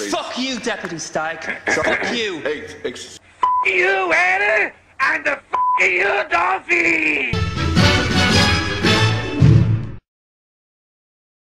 please. Fuck you, Deputy Stagg. Fuck you. Hey, you, Annie, and the fuck you, Dorothy.